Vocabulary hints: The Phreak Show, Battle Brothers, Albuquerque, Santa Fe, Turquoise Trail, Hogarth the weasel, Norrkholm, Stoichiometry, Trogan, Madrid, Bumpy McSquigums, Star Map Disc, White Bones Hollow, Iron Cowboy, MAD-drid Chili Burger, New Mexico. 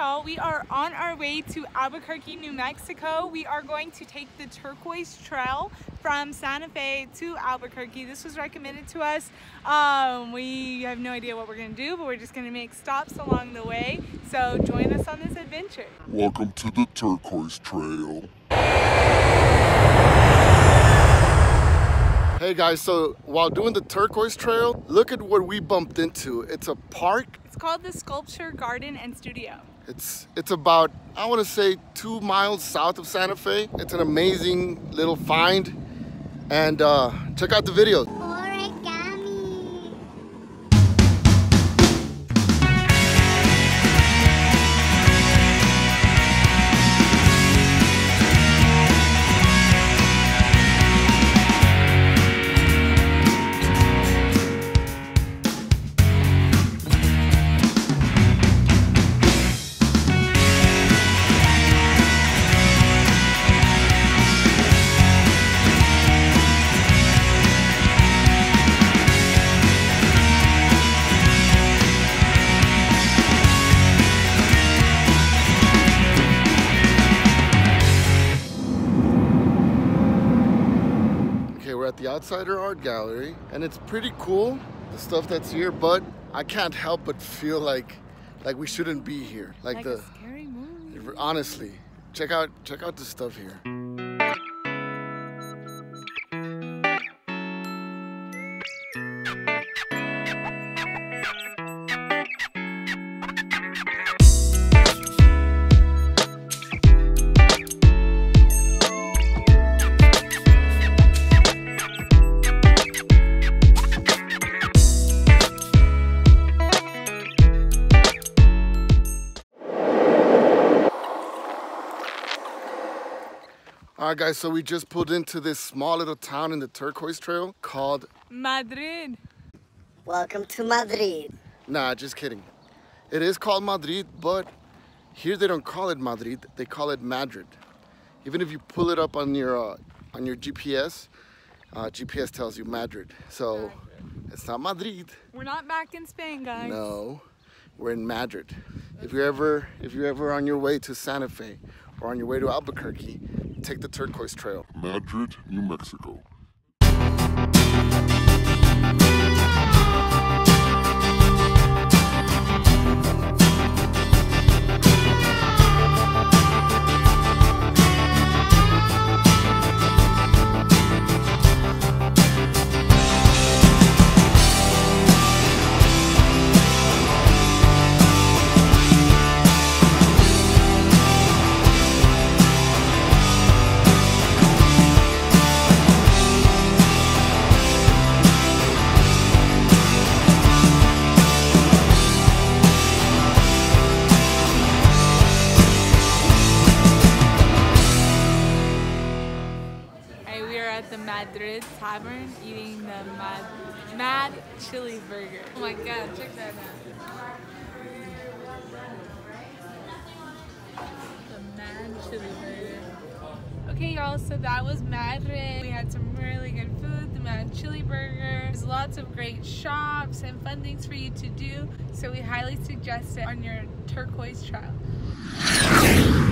y'all, we are on our way to Albuquerque, New Mexico. We are going to take the Turquoise Trail from Santa Fe to Albuquerque. This was recommended to us. We have no idea what we're gonna do, but we're just gonna make stops along the way. So join us on this adventure. Welcome to the Turquoise Trail. Hey guys, so while doing the Turquoise Trail, look at what we bumped into. It's a park. It's called the Sculpture Garden and Studio. It's about, I want to say, 2 miles south of Santa Fe. It's an amazing little find, and check out the video. Outsider Art Gallery, and it's pretty cool, the stuff that's here, but I can't help but feel like we shouldn't be here. Like the scary movie. Honestly, check out the stuff here. Alright guys, so we just pulled into this small little town in the Turquoise Trail called Madrid. Welcome to Madrid. Nah, just kidding. It is called Madrid, but here they don't call it Madrid, they call it MAD-drid. Even if you pull it up on your GPS, GPS tells you MAD-drid. So it's not Madrid. We're not back in Spain, guys. No, we're in MAD-drid. If you're ever on your way to Santa Fe or on your way to Albuquerque, take the Turquoise Trail. MAD-drid, New Mexico. MAD-drid Tavern, eating the MAD Chili Burger. Oh my god, check that out. The MAD Chili Burger. Okay y'all, so that was MAD-drid. We had some really good food, the MAD Chili Burger. There's lots of great shops and fun things for you to do, so we highly suggest it on your Turquoise Trail.